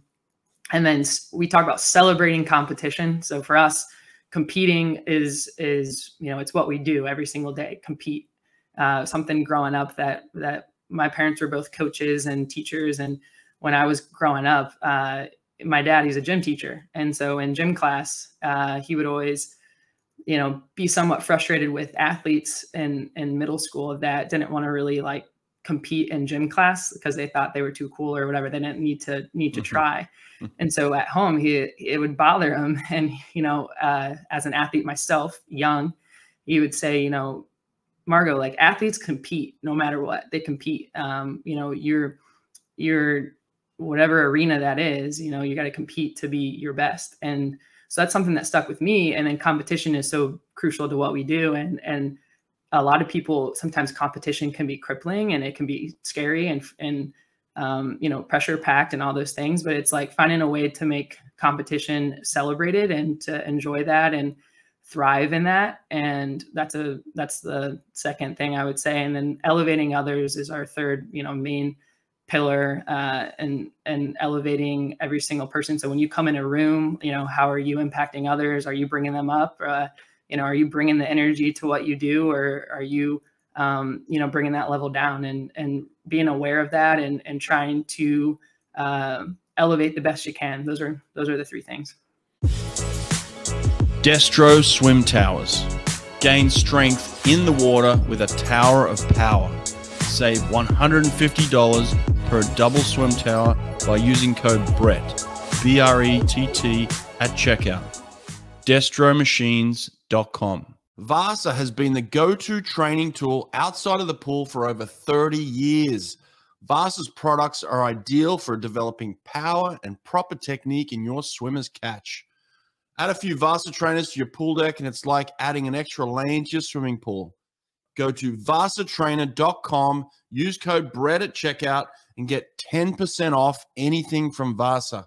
then we talk about celebrating competition. So for us, competing is, you know, it's what we do every single day, compete. Something growing up that my parents were both coaches and teachers. And when I was growing up, my dad, he's a gym teacher. And so in gym class, he would always, you know, be somewhat frustrated with athletes in middle school that didn't want to really like compete in gym class because they thought they were too cool or whatever. They didn't need to try. And so at home, it would bother him. And, you know, as an athlete myself, young, he would say, you know, Margo, like, athletes compete no matter what. They compete. You know, you're whatever arena that is, you know, you got to compete to be your best. And so that's something that stuck with me. And then competition is so crucial to what we do. And a lot of people, sometimes competition can be crippling and it can be scary and you know, pressure packed and all those things, but it's like finding a way to make competition celebrated and to enjoy that and thrive in that. And that's the second thing I would say. And then elevating others is our third, main pillar, and elevating every single person. So when you come in a room, how are you impacting others? Are you bringing them up? Are you bringing the energy to what you do, or are you, bringing that level down, and being aware of that and trying to, elevate the best you can. Those are the three things. Destro swim towers. Gain strength in the water with a tower of power. Save $150 per double swim tower by using code BRETT, B-R-E-T-T, at checkout. DestroMachines.com. Vasa has been the go-to training tool outside of the pool for over 30 years. Vasa's products are ideal for developing power and proper technique in your swimmer's catch. Add a few Vasa trainers to your pool deck and it's like adding an extra lane to your swimming pool. Go to VasaTrainer.com, use code BRETT at checkout, and get 10% off anything from Vasa.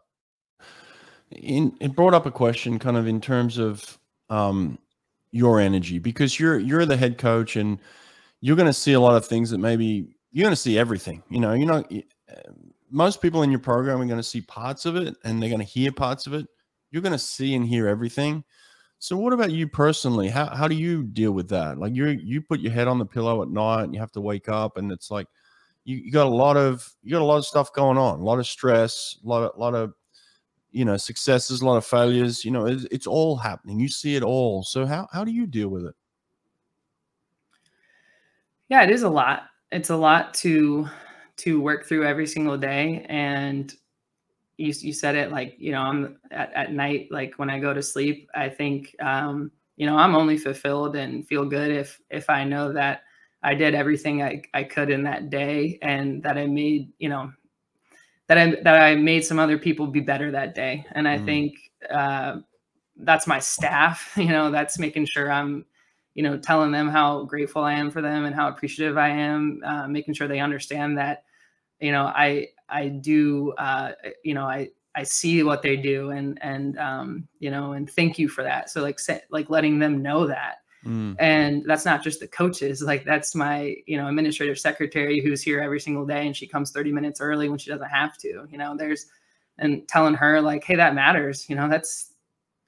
It brought up a question kind of in terms of your energy, because you're the head coach and you're going to see a lot of things that maybe you're going to see everything. You're not, most people in your program are going to see parts of it and they're going to hear parts of it. You're going to see and hear everything. So what about you personally? How do you deal with that? Like you put your head on the pillow at night and you have to wake up, and it's like you got a lot of stuff going on, a lot of stress, a lot of successes, a lot of failures. It's all happening. You see it all. So how do you deal with it? Yeah, it is a lot. It's a lot to work through every single day. And you said it, like, I'm at night, like when I go to sleep, I think, I'm only fulfilled and feel good if I know that I did everything I could in that day, and that I made, that I made some other people be better that day. And I think, that's my staff, that's making sure I'm, telling them how grateful I am for them and how appreciative I am, making sure they understand that, I do, I see what they do and thank you for that. So like letting them know that. And that's not just the coaches, like that's my, administrative secretary who's here every single day, and she comes 30 minutes early when she doesn't have to, and telling her like, hey, that matters, that's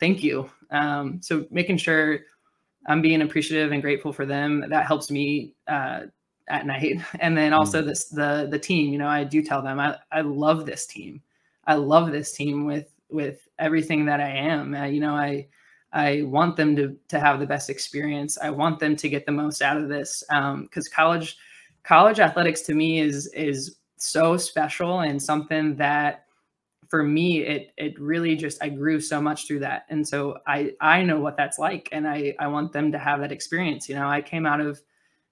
thank you. So making sure I'm being appreciative and grateful for them. That helps me, at night. And then also this, the team, I do tell them, I love this team. I love this team with everything that I am. I want them to have the best experience. I want them to get the most out of this. 'Cause college athletics to me is so special, and something that for me, it really just, I grew so much through that. And so I know what that's like, and I want them to have that experience. I came out of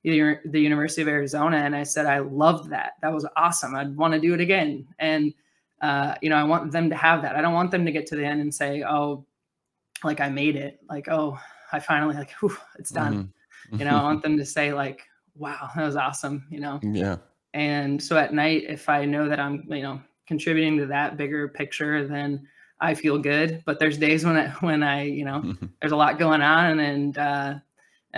the University of Arizona, and I said, I loved that. That was awesome. I'd want to do it again. And, I want them to have that. I don't want them to get to the end and say, oh, like I made it, like, oh, I finally, like, whew, it's done. I want them to say like, wow, that was awesome. Yeah. And so at night, if I know that I'm, contributing to that bigger picture, then I feel good. But there's days when I, there's a lot going on, and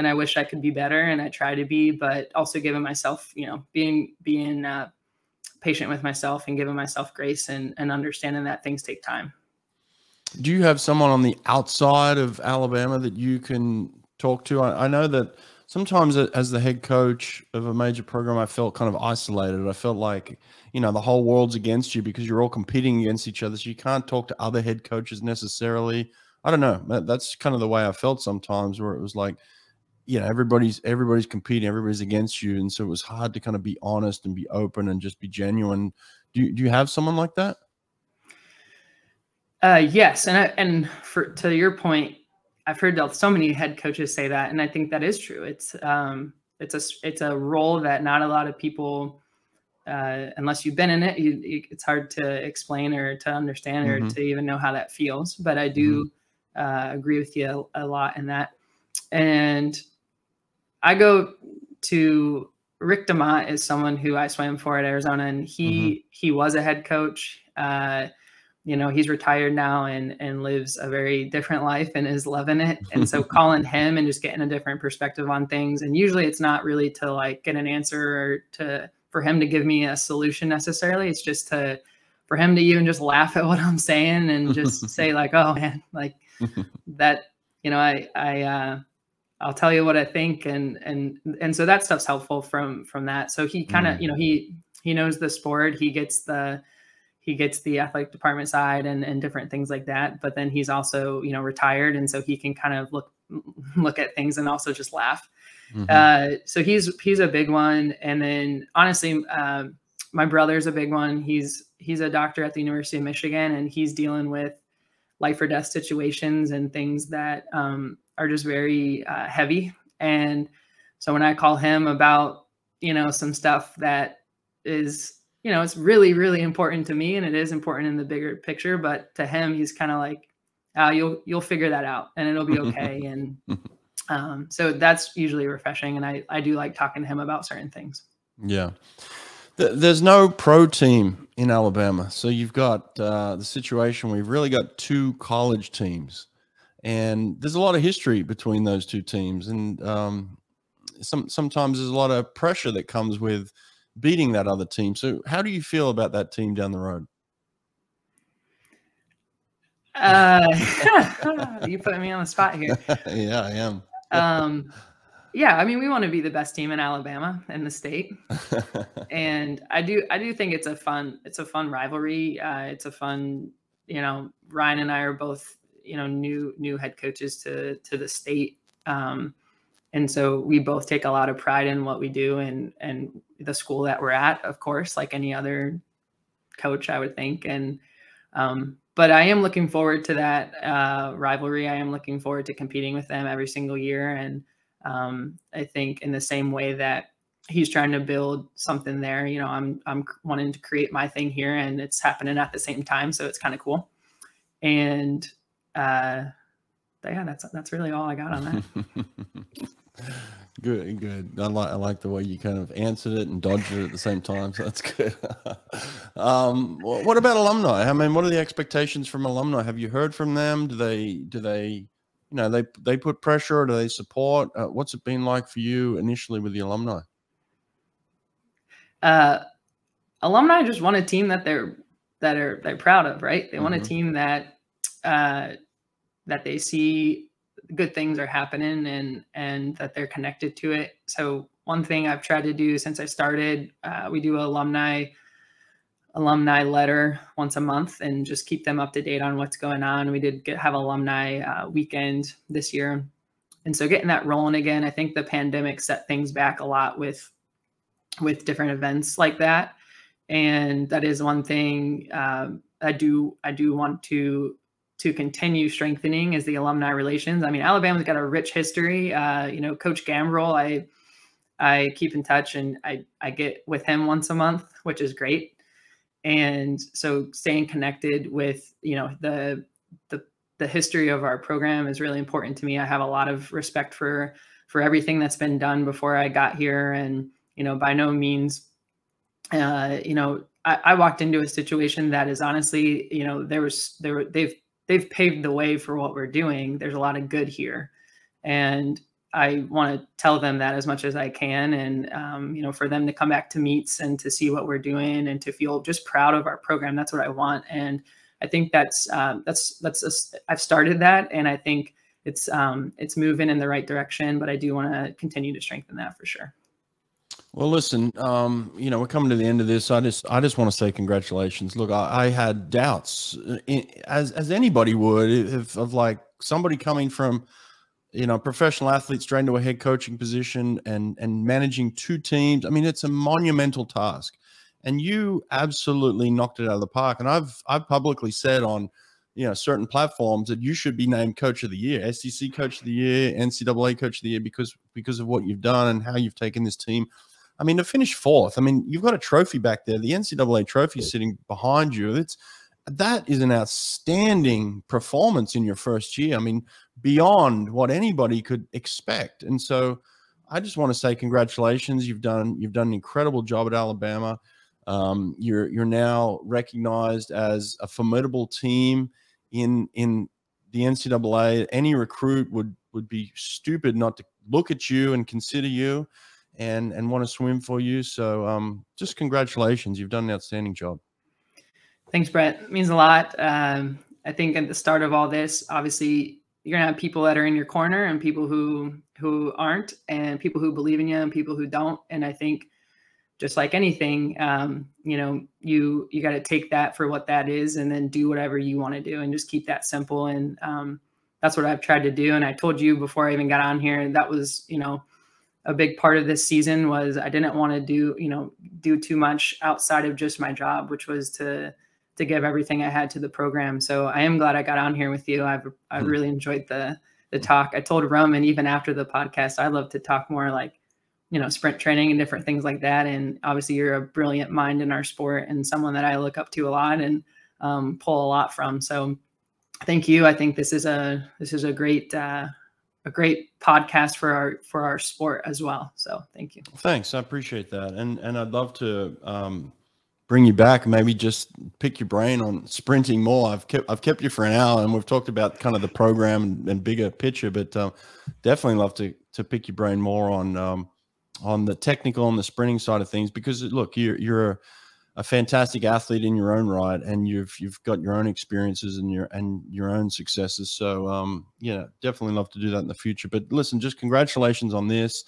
I wish I could be better, and I try to be, but also giving myself, being patient with myself and giving myself grace and understanding that things take time. Do you have someone on the outside of Alabama that you can talk to? I know that sometimes as the head coach of a major program, I felt kind of isolated. I felt like, the whole world's against you because you're all competing against each other. So you can't talk to other head coaches necessarily. I don't know. That's kind of the way I felt sometimes, where it was like, everybody's competing, everybody's against you, and so it was hard to kind of be honest and be open and just be genuine. Do you have someone like that? Yes, and to your point, I've heard so many head coaches say that, and I think that is true. It's a role that not a lot of people, unless you've been in it, it's hard to explain or to understand or to even know how that feels. But I do agree with you a lot in that. And I go to Rick DeMont is someone who I swam for at Arizona, and he was a head coach. you know, he's retired now and lives a very different life and is loving it. And so calling him and just getting a different perspective on things. And usually it's not really to like get an answer or to, for him to give me a solution necessarily. It's just to, for him to even just laugh at what I'm saying and just say like, oh man, like that, you know, I'll tell you what I think. And so that stuff's helpful from that. So he kind of, you know, he knows the sport, he gets the athletic department side and different things like that. But then he's also, you know, retired. And so he can kind of look at things and also just laugh. Mm-hmm. So he's a big one. And then honestly, my brother's a big one. He's a doctor at the University of Michigan, and he's dealing with life or death situations and things that, are just very, heavy. And so when I call him about, you know, some stuff that is, you know, it's really, really important to me, and it is important in the bigger picture, but to him, he's kind of like, oh, you'll figure that out and it'll be okay. And, so that's usually refreshing. And I do like talking to him about certain things. Yeah. There's no pro team in Alabama. So you've got, the situation, we've really got two college teams, and there's a lot of history between those two teams. And, sometimes there's a lot of pressure that comes with beating that other team. So how do you feel about that team down the road? You put me on the spot here. Yeah, I am. Yeah, I mean, we want to be the best team in Alabama and the state. And I do think it's a fun rivalry. It's a fun, you know, Ryan and I are both, you know, new head coaches to the state. And so we both take a lot of pride in what we do and the school that we're at, of course, like any other coach, I would think. And, but I am looking forward to that, rivalry. I am looking forward to competing with them every single year. And, I think in the same way that he's trying to build something there, you know, I'm wanting to create my thing here, and it's happening at the same time. So it's kind of cool. And, yeah, that's really all I got on that. Good, good. I like the way you kind of answered it and dodged it at the same time. So that's good. What about alumni? I mean, what are the expectations from alumni? Have you heard from them? Do they, you know, they put pressure, or do they support? What's it been like for you initially with the alumni? Alumni just want a team that they're proud of, right? They want a team that, that they see good things are happening and that they're connected to it. So one thing I've tried to do since I started, we do an alumni letter once a month and just keep them up to date on what's going on. We did have alumni weekend this year. And so getting that rolling again, I think the pandemic set things back a lot with different events like that. And that is one thing I do want to continue strengthening is the alumni relations. I mean, Alabama's got a rich history. You know, Coach Gambrel, I keep in touch, and I get with him once a month, which is great. And so staying connected with, you know, the history of our program is really important to me. I have a lot of respect for everything that's been done before I got here. And, you know, by no means, you know, I walked into a situation that is honestly, you know, they've paved the way for what we're doing. There's a lot of good here. And I want to tell them that as much as I can. And, you know, for them to come back to meets and to see what we're doing and to feel just proud of our program. That's what I want. And I think I've started that. And I think it's moving in the right direction, but I do want to continue to strengthen that for sure. Well, listen, you know, we're coming to the end of this. I just want to say congratulations. Look, I had doubts as anybody would of like somebody coming from, you know, professional athlete straight into a head coaching position and managing two teams. I mean, it's a monumental task, and you absolutely knocked it out of the park. And I've publicly said on, you know, certain platforms that you should be named Coach of the Year, SEC Coach of the Year, NCAA Coach of the Year, because of what you've done and how you've taken this team. I mean, to finish fourth, I mean, you've got a trophy back there. The NCAA trophy is sitting behind you. That is an outstanding performance in your first year. I mean, beyond what anybody could expect. And so I just want to say congratulations. You've done an incredible job at Alabama. You're now recognized as a formidable team in the NCAA. Any recruit would be stupid not to look at you and consider you and want to swim for you. So just congratulations. You've done an outstanding job. Thanks, Brett. It means a lot. I think at the start of all this, obviously, you're going to have people that are in your corner and people who aren't, and people who believe in you and people who don't. And I think just like anything, you know, you got to take that for what that is and then do whatever you want to do and just keep that simple. And that's what I've tried to do. And I told you before I even got on here, that was, you know, a big part of this season was I didn't want to do, you know, do too much outside of just my job, which was to give everything I had to the program. So I am glad I got on here with you. I really enjoyed the talk. I told Roman, even after the podcast, I love to talk more like, you know, sprint training and different things like that. And obviously you're a brilliant mind in our sport and someone that I look up to a lot and pull a lot from. So thank you. I think this is a great, a great podcast for our sport as well. So thank you. Thanks. I appreciate that. And I'd love to, bring you back, maybe just pick your brain on sprinting more. I've kept you for an hour and we've talked about kind of the program and bigger picture, but definitely love to pick your brain more on the technical and the sprinting side of things, because look, you're a fantastic athlete in your own right, and you've got your own experiences and your own successes. So yeah, definitely love to do that in the future. But listen, just congratulations on this.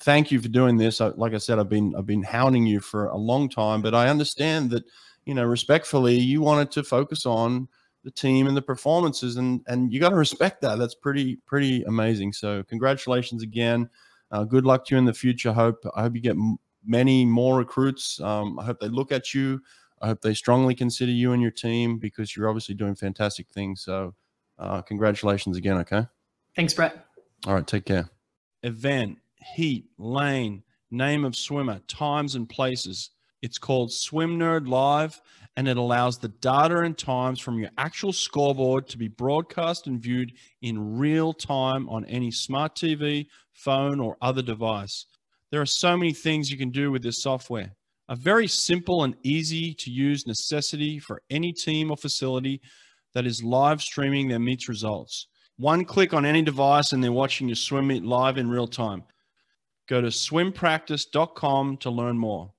Thank you for doing this. Like I said, I've been hounding you for a long time, but I understand that, you know, respectfully, you wanted to focus on the team and the performances, and you got to respect that. That's pretty amazing. So congratulations again. Good luck to you in the future. I hope you get many more recruits. I hope they look at you. I hope they strongly consider you and your team, because you're obviously doing fantastic things. So congratulations again. Okay. Thanks, Brett. All right. Take care. Event. Heat, lane, name of swimmer, times and places. It's called Swim Nerd Live, and it allows the data and times from your actual scoreboard to be broadcast and viewed in real time on any smart TV, phone, or other device. There are so many things you can do with this software. A very simple and easy to use necessity for any team or facility that is live streaming their meets results. One click on any device and they're watching your swim meet live in real time. Go to swimpractice.com to learn more.